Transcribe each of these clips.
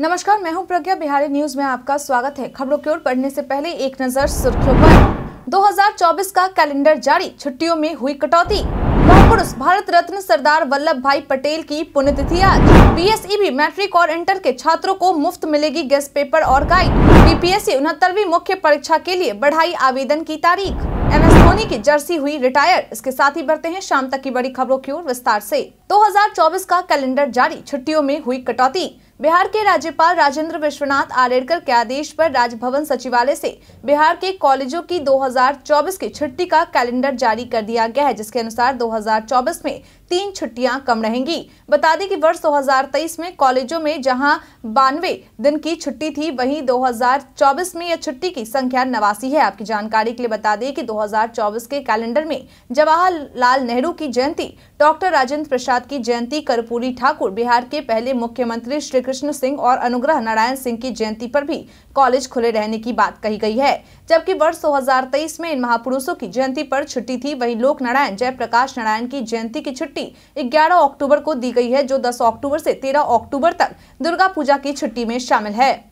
नमस्कार, मैं हूं प्रज्ञा बिहारी। न्यूज में आपका स्वागत है। खबरों की ओर बढ़ने से पहले एक नजर सुर्खियों पर। 2024 का कैलेंडर जारी, छुट्टियों में हुई कटौती। महापुरुष भारत रत्न सरदार वल्लभ भाई पटेल की पुण्यतिथि आज। पीएसईबी मैट्रिक और इंटर के छात्रों को मुफ्त मिलेगी गेस्ट पेपर और गाइड। बीपीएससी 69वीं मुख्य परीक्षा के लिए बढ़ाई आवेदन की तारीख। MS धोनी की जर्सी हुई रिटायर। इसके साथ ही बढ़ते हैं शाम तक की बड़ी खबरों की ओर विस्तार से। 2024 का कैलेंडर जारी, छुट्टियों में हुई कटौती। बिहार के राज्यपाल राजेंद्र विश्वनाथ आर्लेकर के आदेश पर राजभवन सचिवालय से बिहार के कॉलेजों की 2024 की छुट्टी का कैलेंडर जारी कर दिया गया है, जिसके अनुसार 2024 में 3 छुट्टियां कम रहेंगी। बता दें कि वर्ष 2023 में कॉलेजों में जहां 92 दिन की छुट्टी थी, वहीं 2024 में यह छुट्टी की संख्या 89 है। आपकी जानकारी के लिए बता दें कि 2024 के कैलेंडर में जवाहरलाल नेहरू की जयंती, डॉक्टर राजेंद्र प्रसाद की जयंती, कर्पूरी ठाकुर, बिहार के पहले मुख्यमंत्री श्री कृष्ण सिंह और अनुग्रह नारायण सिंह की जयंती पर भी कॉलेज खुले रहने की बात कही गई है। जबकि वर्ष 2023 में इन महापुरुषों की जयंती पर छुट्टी थी, वहीं लोक नारायण जयप्रकाश नारायण की जयंती की छुट्टी 11 अक्टूबर को दी गई है, जो 10 अक्टूबर से 13 अक्टूबर तक दुर्गा पूजा की छुट्टी में शामिल है।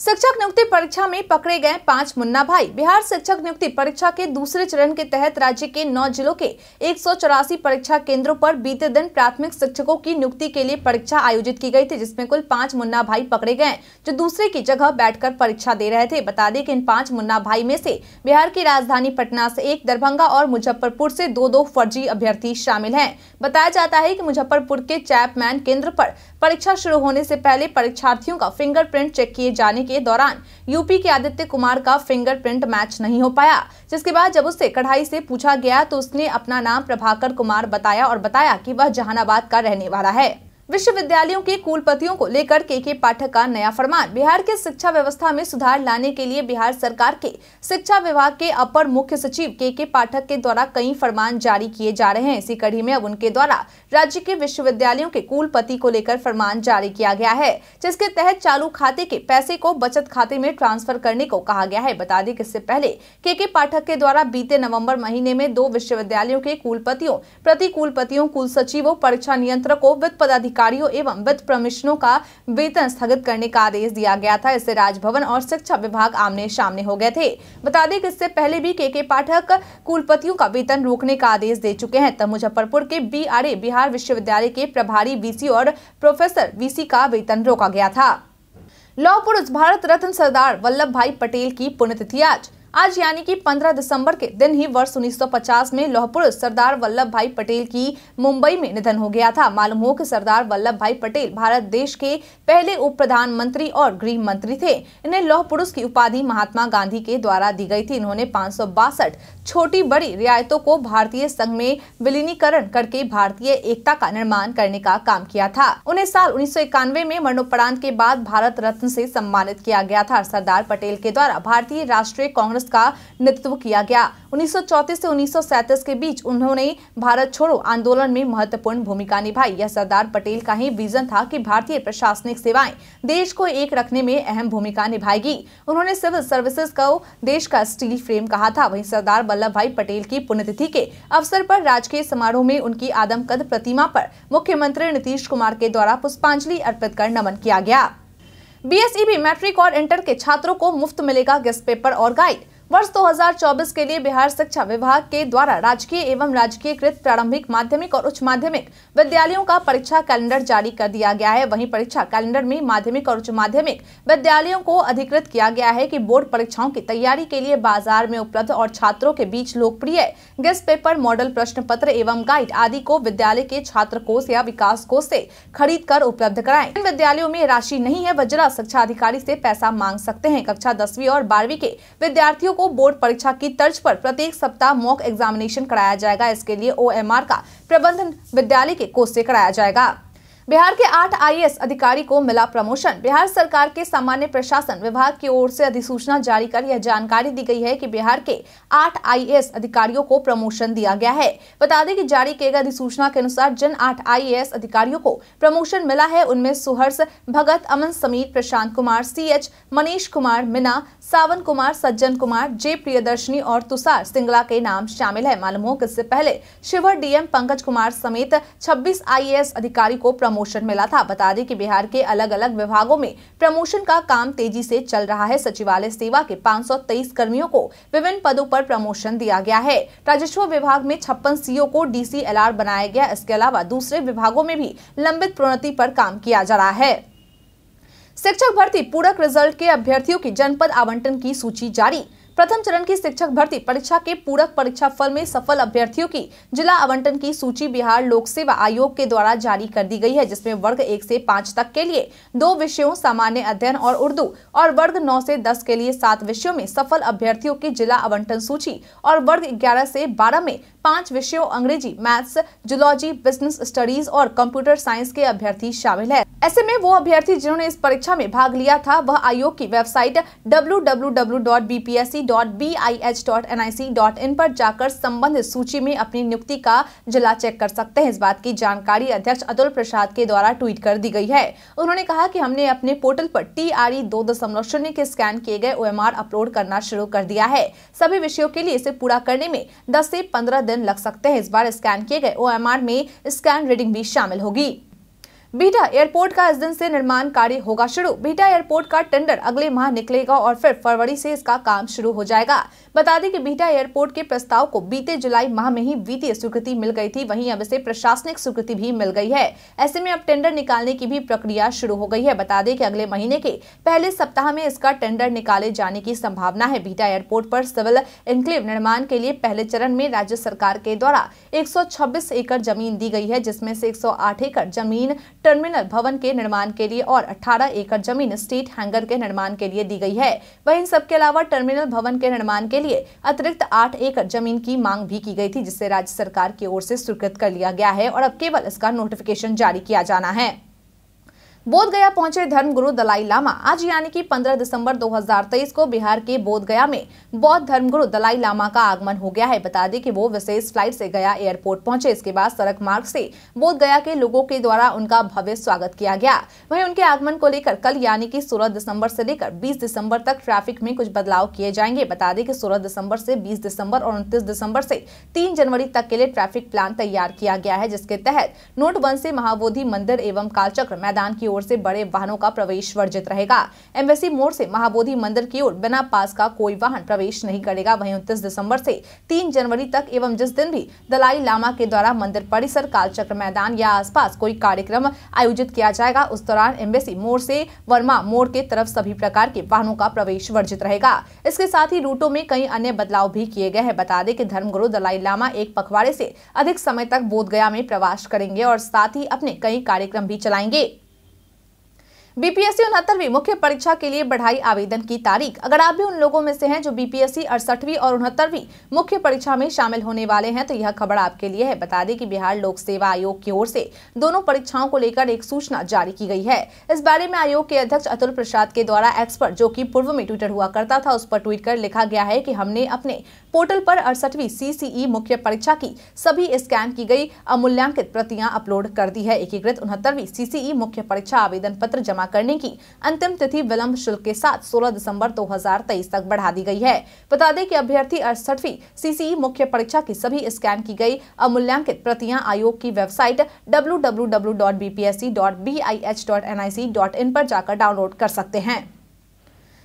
शिक्षक नियुक्ति परीक्षा में पकड़े गए 5 मुन्ना भाई। बिहार शिक्षक नियुक्ति परीक्षा के दूसरे चरण के तहत राज्य के 9 जिलों के 184 परीक्षा केंद्रों पर बीते दिन प्राथमिक शिक्षकों की नियुक्ति के लिए परीक्षा आयोजित की गई थी, जिसमें कुल 5 मुन्ना भाई पकड़े गए, जो दूसरे की जगह बैठकर परीक्षा दे रहे थे। बता दें कि इन 5 मुन्ना भाई में से बिहार की राजधानी पटना से 1, दरभंगा और मुजफ्फरपुर से 2-2 फर्जी अभ्यर्थी शामिल है। बताया जाता है कि मुजफ्फरपुर के चैपमैन केंद्र पर परीक्षा शुरू होने से पहले परीक्षार्थियों का फिंगरप्रिंट चेक किए जाने के दौरान यूपी के आदित्य कुमार का फिंगरप्रिंट मैच नहीं हो पाया, जिसके बाद जब उससे कड़ाई से पूछा गया तो उसने अपना नाम प्रभाकर कुमार बताया और बताया कि वह जहानाबाद का रहने वाला है। विश्वविद्यालयों के कुलपतियों को लेकर केके पाठक का नया फरमान। बिहार के शिक्षा व्यवस्था में सुधार लाने के लिए बिहार सरकार के शिक्षा विभाग के अपर मुख्य सचिव केके पाठक के द्वारा कई फरमान जारी किए जा रहे हैं। इसी कड़ी में अब उनके द्वारा राज्य के विश्वविद्यालयों के कुलपति को लेकर फरमान जारी किया गया है, जिसके तहत चालू खाते के पैसे को बचत खाते में ट्रांसफर करने को कहा गया है। बता दें कि इससे पहले केके पाठक के द्वारा बीते नवम्बर महीने में 2 विश्वविद्यालयों के कुलपतियों, प्रति कुलपतियों, कुल सचिवों, परीक्षा नियंत्रकों, वित्त पदाधिकारी एवं वित्त प्रमिशनों का वेतन स्थगित करने का आदेश दिया गया था। इससे राजभवन और शिक्षा विभाग आमने सामने हो गए थे। बता दें कि इससे पहले भी केके पाठक कुलपतियों का वेतन रोकने का आदेश दे चुके हैं। तब मुजफ्फरपुर के बीआरए बिहार विश्वविद्यालय के प्रभारी वीसी और प्रोफेसर वीसी का वेतन रोका गया था। लौह पुरुष भारत रत्न सरदार वल्लभ भाई पटेल की पुण्यतिथि आज यानी कि 15 दिसंबर के दिन ही वर्ष 1950 में लौह पुरुष सरदार वल्लभ भाई पटेल की मुंबई में निधन हो गया था। मालूम हो कि सरदार वल्लभ भाई पटेल भारत देश के पहले उप प्रधानमंत्री और गृह मंत्री थे। इन्हें लौह पुरुष की उपाधि महात्मा गांधी के द्वारा दी गई थी। इन्होंने 562 छोटी बड़ी रियायतों को भारतीय संघ में विलीनीकरण करके भारतीय एकता का निर्माण करने का काम किया था। उन्हें साल 1991 में मरणोपरांत के बाद भारत रत्न से सम्मानित किया गया था। सरदार पटेल के द्वारा भारतीय राष्ट्रीय कांग्रेस का नेतृत्व किया गया। 1934 से 1937 के बीच उन्होंने भारत छोड़ो आंदोलन में महत्वपूर्ण भूमिका निभाई। यह सरदार पटेल का ही विजन था कि भारतीय प्रशासनिक सेवाएं देश को एक रखने में अहम भूमिका निभाएगी। उन्होंने सिविल सर्विसेज को देश का स्टील फ्रेम कहा था। वहीं सरदार वल्लभ भाई पटेल की पुण्यतिथि के अवसर पर राजकीय समारोह में उनकी आदमकद प्रतिमा पर मुख्यमंत्री नीतीश कुमार के द्वारा पुष्पांजलि अर्पित कर नमन किया गया। बीएसईबी मैट्रिक और इंटर के छात्रों को मुफ्त मिलेगा गेस्ट पेपर और गाइड। वर्ष 2024 के लिए बिहार शिक्षा विभाग के द्वारा राजकीय एवं राजकीयकृत प्रारंभिक, माध्यमिक और उच्च माध्यमिक विद्यालयों का परीक्षा कैलेंडर जारी कर दिया गया है। वहीं परीक्षा कैलेंडर में माध्यमिक और उच्च माध्यमिक विद्यालयों को अधिकृत किया गया है कि बोर्ड परीक्षाओं की तैयारी के लिए बाजार में उपलब्ध और छात्रों के बीच लोकप्रिय गेस्ट पेपर, मॉडल प्रश्न पत्र एवं गाइड आदि को विद्यालय के छात्र कोष या विकास कोष से खरीद कर उपलब्ध कराएं। इन विद्यालयों में राशि नहीं है, वह जिला शिक्षा अधिकारी से पैसा मांग सकते हैं। कक्षा 10वीं और 12वीं के विद्यार्थियों को बोर्ड परीक्षा की तर्ज पर प्रत्येक सप्ताह मॉक एग्जामिनेशन कराया जाएगा। इसके लिए OMR का प्रबंधन विद्यालय के कोष से कराया जाएगा। बिहार के 8 IAS अधिकारी को मिला प्रमोशन। बिहार सरकार के सामान्य प्रशासन विभाग की ओर से अधिसूचना जारी कर यह जानकारी दी गई है कि बिहार के 8 IAS अधिकारियों को प्रमोशन दिया गया है। बता दें कि जारी किए गए अधिसूचना के अनुसार जिन 8 IAS अधिकारियों को प्रमोशन मिला है, उनमें सुहर्ष भगत, अमन समीर, प्रशांत कुमार, CH मनीष कुमार, मीना, सावन कुमार, सज्जन कुमार, J प्रियदर्शनी और तुषार सिंगला के नाम शामिल है। मालूम हो कि इससे पहले शिवर DM पंकज कुमार समेत 26 IAS अधिकारी को प्रमोशन मिला था। बता दें कि बिहार के अलग अलग विभागों में प्रमोशन का काम तेजी से चल रहा है। सचिवालय सेवा के 523 कर्मियों को विभिन्न पदों पर प्रमोशन दिया गया है। राजस्व विभाग में 56 सीओ को डीसीएलआर बनाया गया। इसके अलावा दूसरे विभागों में भी लंबित प्रोन्नति पर काम किया जा रहा है। शिक्षक भर्ती पूरक रिजल्ट के अभ्यर्थियों की जनपद आवंटन की सूची जारी। प्रथम चरण की शिक्षक भर्ती परीक्षा के पूरक परीक्षा फल में सफल अभ्यर्थियों की जिला आवंटन की सूची बिहार लोक सेवा आयोग के द्वारा जारी कर दी गई है, जिसमें वर्ग 1 से 5 तक के लिए 2 विषयों सामान्य अध्ययन और उर्दू और वर्ग 9 से 10 के लिए 7 विषयों में सफल अभ्यर्थियों की जिला आवंटन सूची और वर्ग 11 से 12 में 5 विषयों अंग्रेजी, मैथ्स, जूलॉजी, बिजनेस स्टडीज और कंप्यूटर साइंस के अभ्यर्थी शामिल है। ऐसे में वो अभ्यर्थी जिन्होंने इस परीक्षा में भाग लिया था वह आयोग की वेबसाइट www.bpsc.bih.nic.in पर जाकर संबंधित सूची में अपनी नियुक्ति का जिला चेक कर सकते हैं। इस बात की जानकारी अध्यक्ष अतुल प्रसाद के द्वारा ट्वीट कर दी गई है। उन्होंने कहा कि हमने अपने पोर्टल पर TRE 2.0 के स्कैन किए गए OMR अपलोड करना शुरू कर दिया है। सभी विषयों के लिए इसे पूरा करने में 10 से 15 दिन लग सकते हैं। इस बार स्कैन किए गए OMR में स्कैन रीडिंग भी शामिल होगी। बीटा एयरपोर्ट का इस दिन से निर्माण कार्य होगा शुरू। बीटा एयरपोर्ट का टेंडर अगले माह निकलेगा और फिर फरवरी से इसका काम शुरू हो जाएगा। बता दें कि बीटा एयरपोर्ट के प्रस्ताव को बीते जुलाई माह में ही वित्तीय स्वीकृति मिल गई थी, वहीं अब इसे प्रशासनिक स्वीकृति भी मिल गई है। ऐसे में अब टेंडर निकालने की भी प्रक्रिया शुरू हो गई है। बता दें कि अगले महीने के पहले सप्ताह में इसका टेंडर निकाले जाने की संभावना है। बीटा एयरपोर्ट पर सिविल एन्क्लेव निर्माण के लिए पहले चरण में राज्य सरकार के द्वारा 126 एकड़ जमीन दी गई है, जिसमें से 108 एकड़ जमीन टर्मिनल भवन के निर्माण के लिए और 18 एकड़ जमीन स्टेट हैंगर के निर्माण के लिए दी गई है। वहीं इन सबके अलावा टर्मिनल भवन के निर्माण के लिए अतिरिक्त 8 एकड़ जमीन की मांग भी की गई थी, जिसे राज्य सरकार की ओर से स्वीकृत कर लिया गया है और अब केवल इसका नोटिफिकेशन जारी किया जाना है। बोधगया पहुंचे धर्मगुरु दलाई लामा। आज यानी कि 15 दिसंबर 2023 को बिहार के बोधगया में बौद्ध धर्मगुरु दलाई लामा का आगमन हो गया है। बता दें कि वो विशेष फ्लाइट से गया एयरपोर्ट पहुंचे। इसके बाद सड़क मार्ग से बोधगया के लोगों के द्वारा उनका भव्य स्वागत किया गया। वहीं उनके आगमन को लेकर कल यानी कि 16 दिसंबर से लेकर 20 दिसंबर तक ट्रैफिक में कुछ बदलाव किए जाएंगे। बता दें कि 16 दिसंबर से 20 दिसंबर और 29 दिसंबर से 3 जनवरी तक के लिए ट्रैफिक प्लान तैयार किया गया है, जिसके तहत नोटबंदी से महाबोधि मंदिर एवं कालचक्र मैदान की ओर से बड़े वाहनों का प्रवेश वर्जित रहेगा। एम्बेसी मोड़ से महाबोधि मंदिर की ओर बिना पास का कोई वाहन प्रवेश नहीं करेगा। वहीं 29 दिसंबर से 3 जनवरी तक एवं जिस दिन भी दलाई लामा के द्वारा मंदिर परिसर, कालचक्र मैदान या आसपास कोई कार्यक्रम आयोजित किया जाएगा, उस दौरान एम्बेसी मोड़ से वर्मा मोड़ के तरफ सभी प्रकार के वाहनों का प्रवेश वर्जित रहेगा। इसके साथ ही रूटों में कई अन्य बदलाव भी किए गए हैं। बता दें कि धर्मगुरु दलाई लामा एक पखवाड़े से अधिक समय तक बोधगया में प्रवास करेंगे और साथ ही अपने कई कार्यक्रम भी चलाएंगे। बीपीएससी 69वीं मुख्य परीक्षा के लिए बढ़ाई आवेदन की तारीख। अगर आप भी उन लोगों में से हैं जो बीपीएससी 68वीं और 69वीं मुख्य परीक्षा में शामिल होने वाले हैं तो यह खबर आपके लिए है। बता दें कि बिहार लोक सेवा आयोग की ओर से दोनों परीक्षाओं को लेकर एक सूचना जारी की गई है। इस बारे में आयोग के अध्यक्ष अतुल प्रसाद के द्वारा एक्स पर, जो कि पूर्व में ट्विटर हुआ करता था, उस पर ट्वीट कर लिखा गया है कि हमने अपने पोर्टल पर 68वीं CCE मुख्य परीक्षा की सभी स्कैन की गई अमूल्यांकित प्रतियां अपलोड कर दी है। एकीकृत 69वीं CCE मुख्य परीक्षा आवेदन पत्र जमा करने की अंतिम तिथि विलंब शुल्क के साथ 16 दिसंबर 2023 तक बढ़ा दी गई है। बता दें कि अभ्यर्थी 68वीं CCE मुख्य परीक्षा की सभी स्कैन की गई अमूल्यांकित प्रतियां आयोग की वेबसाइट www.bpsc.bih.nic.in पर जाकर डाउनलोड कर सकते हैं।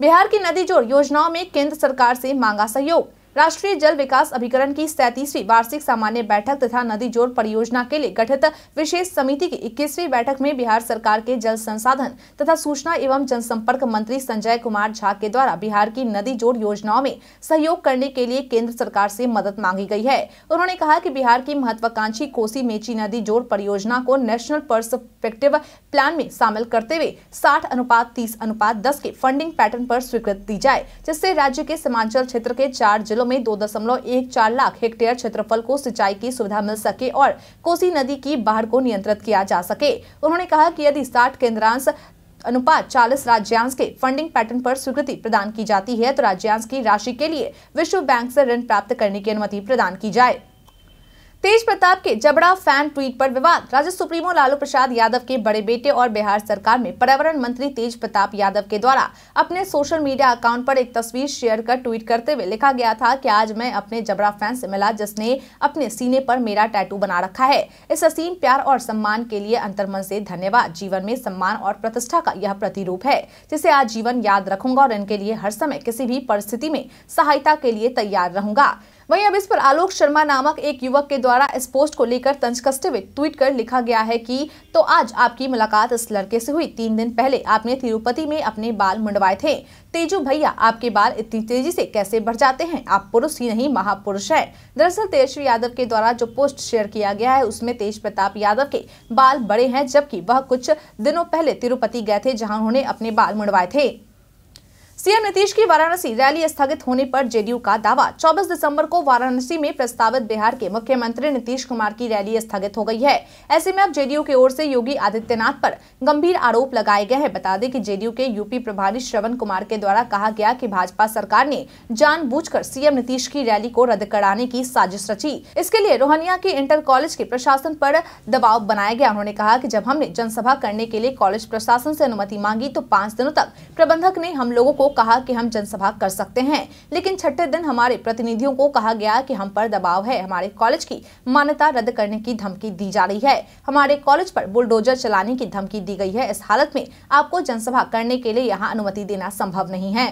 बिहार की नदी जोड़ योजनाओं में केंद्र सरकार से मांगा सहयोग। राष्ट्रीय जल विकास अभिकरण की 37वीं वार्षिक सामान्य बैठक तथा नदी जोड़ परियोजना के लिए गठित विशेष समिति की 21वीं बैठक में बिहार सरकार के जल संसाधन तथा सूचना एवं जनसंपर्क मंत्री संजय कुमार झा के द्वारा बिहार की नदी जोड़ योजनाओं में सहयोग करने के लिए केंद्र सरकार से मदद मांगी गई है। उन्होंने कहा कि बिहार की महत्वाकांक्षी कोसी मेची नदी जोड़ परियोजना को नेशनल पर्सपेक्टिव प्लान में शामिल करते हुए 60:30:10 के फंडिंग पैटर्न पर स्वीकृति दी जाए, जिससे राज्य के सीमांचल क्षेत्र के 4 में 2.14 लाख हेक्टेयर क्षेत्रफल को सिंचाई की सुविधा मिल सके और कोसी नदी की बाढ़ को नियंत्रित किया जा सके। उन्होंने कहा कि यदि 60 केंद्रांश अनुपात 40 राज्यांश के फंडिंग पैटर्न पर स्वीकृति प्रदान की जाती है तो राज्यांश की राशि के लिए विश्व बैंक से ऋण प्राप्त करने की अनुमति प्रदान की जाए। तेज प्रताप के जबड़ा फैन ट्वीट पर विवाद। राजद सुप्रीमो लालू प्रसाद यादव के बड़े बेटे और बिहार सरकार में पर्यावरण मंत्री तेज प्रताप यादव के द्वारा अपने सोशल मीडिया अकाउंट पर एक तस्वीर शेयर कर ट्वीट करते हुए लिखा गया था कि आज मैं अपने जबड़ा फैन से मिला जिसने अपने सीने पर मेरा टैटू बना रखा है। इस असीम प्यार और सम्मान के लिए अंतर्मन से धन्यवाद। जीवन में सम्मान और प्रतिष्ठा का यह प्रतिरूप है जिसे आज जीवन याद रखूंगा और इनके लिए हर समय किसी भी परिस्थिति में सहायता के लिए तैयार रहूंगा। वहीं अब इस पर आलोक शर्मा नामक एक युवक के द्वारा इस पोस्ट को लेकर तंज कसते हुए ट्वीट कर लिखा गया है कि तो आज आपकी मुलाकात इस लड़के से हुई। 3 दिन पहले आपने तिरुपति में अपने बाल मुंडवाए थे। तेजू भैया, आपके बाल इतनी तेजी से कैसे बढ़ जाते हैं? आप पुरुष ही नहीं महापुरुष हैं। दरअसल तेजस्वी यादव के द्वारा जो पोस्ट शेयर किया गया है उसमें तेज प्रताप यादव के बाल बड़े हैं, जबकि वह कुछ दिनों पहले तिरुपति गए थे जहाँ उन्होंने अपने बाल मुंडवाए थे। सीएम नीतीश की वाराणसी रैली स्थगित होने पर जेडीयू का दावा। 24 दिसंबर को वाराणसी में प्रस्तावित बिहार के मुख्यमंत्री नीतीश कुमार की रैली स्थगित हो गई है। ऐसे में अब जेडीयू की ओर से योगी आदित्यनाथ पर गंभीर आरोप लगाए गए हैं। बता दें कि जेडीयू के यूपी प्रभारी श्रवण कुमार के द्वारा कहा गया कि भाजपा सरकार ने जानबूझकर सीएम नीतीश की रैली को रद्द कराने की साजिश रची। इसके लिए रोहनिया के इंटर कॉलेज के प्रशासन पर दबाव बनाया गया। उन्होंने कहा कि जब हमने जनसभा करने के लिए कॉलेज प्रशासन से अनुमति मांगी तो 5 दिनों तक प्रबंधक ने हम लोगों को कहा कि हम जनसभा कर सकते हैं, लेकिन 6ठे दिन हमारे प्रतिनिधियों को कहा गया कि हम पर दबाव है, हमारे कॉलेज की मान्यता रद्द करने की धमकी दी जा रही है, हमारे कॉलेज पर बुलडोजर चलाने की धमकी दी गई है। इस हालत में आपको जनसभा करने के लिए यहां अनुमति देना संभव नहीं है।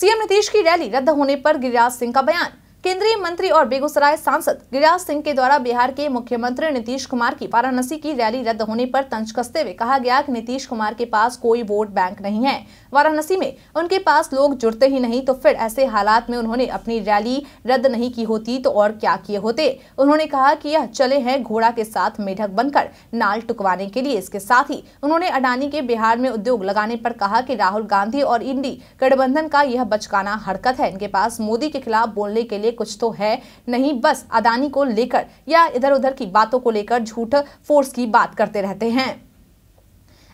सीएम नीतीश की रैली रद्द होने पर गिरिराज सिंह का बयान। केंद्रीय मंत्री और बेगूसराय सांसद गिरिराज सिंह के द्वारा बिहार के मुख्यमंत्री नीतीश कुमार की वाराणसी की रैली रद्द होने पर तंज कसते हुए कहा गया कि नीतीश कुमार के पास कोई वोट बैंक नहीं है। वाराणसी में उनके पास लोग जुड़ते ही नहीं तो फिर ऐसे हालात में उन्होंने अपनी रैली रद्द नहीं की होती तो और क्या किए होते। उन्होंने कहा कि यह चले हैं घोड़ा के साथ मेढक बनकर नाल टुकवाने के लिए। इसके साथ ही उन्होंने अडानी के बिहार में उद्योग लगाने पर कहा कि राहुल गांधी और इंडी गठबंधन का यह बचकाना हरकत है। इनके पास मोदी के खिलाफ बोलने के लिए कुछ तो है नहीं, बस अडानी को लेकर या इधर उधर की बातों को लेकर झूठ फोर्स की बात करते रहते हैं।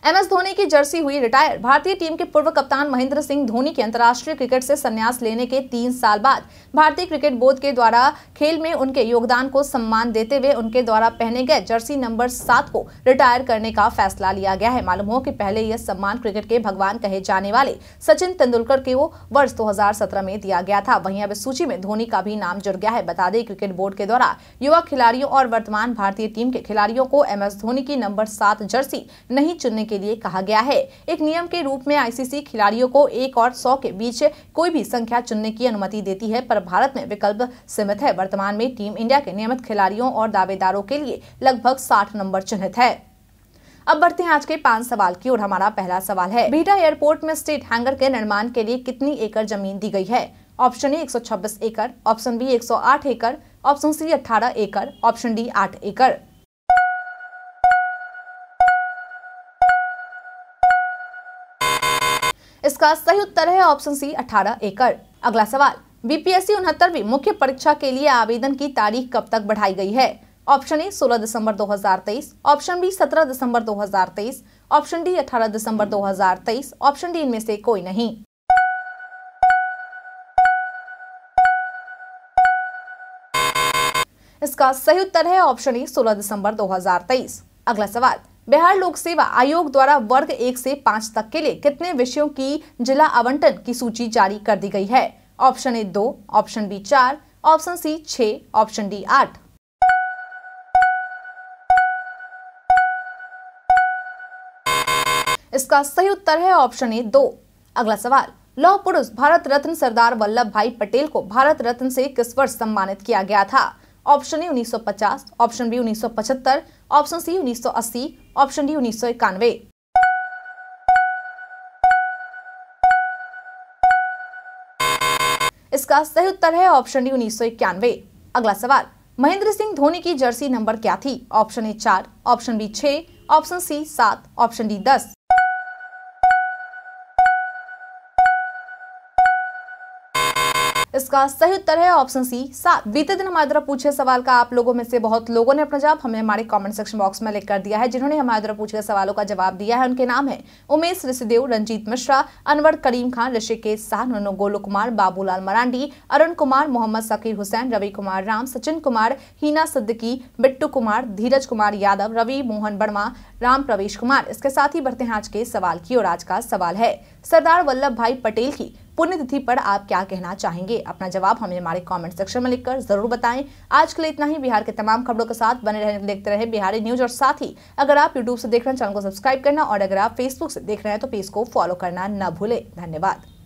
MS धोनी की जर्सी हुई रिटायर। भारतीय टीम के पूर्व कप्तान महेंद्र सिंह धोनी के अंतर्राष्ट्रीय क्रिकेट से संन्यास लेने के 3 साल बाद भारतीय क्रिकेट बोर्ड के द्वारा खेल में उनके योगदान को सम्मान देते हुए उनके द्वारा पहने गए जर्सी नंबर 7 को रिटायर करने का फैसला लिया गया है। मालूम हो कि पहले यह सम्मान क्रिकेट के भगवान कहे जाने वाले सचिन तेंदुलकर को वर्ष 2017 में दिया गया था। वहीं अब इस सूची में धोनी का भी नाम जुड़ गया है। बता दें क्रिकेट बोर्ड के द्वारा युवा खिलाड़ियों और वर्तमान भारतीय टीम के खिलाड़ियों को MS धोनी की नंबर 7 जर्सी नहीं चुनने के लिए कहा गया है। एक नियम के रूप में ICC खिलाड़ियों को 1 और 100 के बीच कोई भी संख्या चुनने की अनुमति देती है, पर भारत में विकल्प सीमित है। वर्तमान में टीम इंडिया के नियमित खिलाड़ियों और दावेदारों के लिए लगभग 60 नंबर चिन्हित है। अब बढ़ते हैं आज के 5 सवाल की ओर। हमारा पहला सवाल है, बिहटा एयरपोर्ट में स्टेट हैंगर के निर्माण के लिए कितनी एकड़ जमीन दी गई है? ऑप्शन ए 126 एकड़, ऑप्शन बी 108 एकड़, ऑप्शन सी 18 एकड़, ऑप्शन डी 8 एकड़। इसका सही उत्तर है ऑप्शन सी 18 एकड़। अगला सवाल, BPSC 69वीं मुख्य परीक्षा के लिए आवेदन की तारीख कब तक बढ़ाई गई है? ऑप्शन ए 16 दिसंबर 2023, ऑप्शन बी 17 दिसंबर 2023, ऑप्शन डी 18 दिसंबर 2023, ऑप्शन डी इनमें से कोई नहीं। इसका सही उत्तर है ऑप्शन ए 16 दिसंबर 2023। अगला सवाल, बिहार लोक सेवा आयोग द्वारा वर्ग 1 से 5 तक के लिए कितने विषयों की जिला आवंटन की सूची जारी कर दी गई है? Option A 2, option B 4, option C 6, option D 8। इसका सही उत्तर है ऑप्शन ए 2। अगला सवाल, लौह पुरुष भारत रत्न सरदार वल्लभ भाई पटेल को भारत रत्न से किस वर्ष सम्मानित किया गया था? Option A 1950, option B 1975, option C 1980, option D 1991। इसका सही उत्तर है ऑप्शन डी 1991। अगला सवाल, महेंद्र सिंह धोनी की जर्सी नंबर क्या थी? Option A 4, option B 6, option C 7, option D 10। इसका सही उत्तर है ऑप्शन सी 7। बीते दिन हमारे द्वारा पूछे सवाल का आप लोगों में से बहुत लोगों ने अपना जवाब हमें हमारे कमेंट सेक्शन बॉक्स में लिख कर दिया है। जिन्होंने हमारे द्वारा पूछे सवालों का जवाब दिया है उनके नाम है उमेश ऋषिदेव, रंजीत मिश्रा, अनवर करीम खान, ऋषिकेश शाह, नन्नू गोलू कुमार, बाबूलाल मरांडी, अरुण कुमार, मोहम्मद शकीर हुसैन, रवि कुमार राम, सचिन कुमार, हीना सिद्दीकी, बिट्टू कुमार, धीरज कुमार यादव, रवि मोहन वर्मा, राम प्रवेश कुमार। इसके साथ ही बढ़ते हैं आज के सवाल की ओर। आज का सवाल है सरदार वल्लभ भाई पटेल की पुण्यतिथि पर आप क्या कहना चाहेंगे। अपना जवाब हमें हमारे कमेंट सेक्शन में लिखकर जरूर बताएं। आज के लिए इतना ही। बिहार के तमाम खबरों के साथ बने रहने के लिए देखते रहे बिहारी न्यूज। और साथ ही अगर आप यूट्यूब से देख रहे हैं चैनल को सब्सक्राइब करना, और अगर आप फेसबुक से देख रहे हैं तो पेज को फॉलो करना न भूले। धन्यवाद।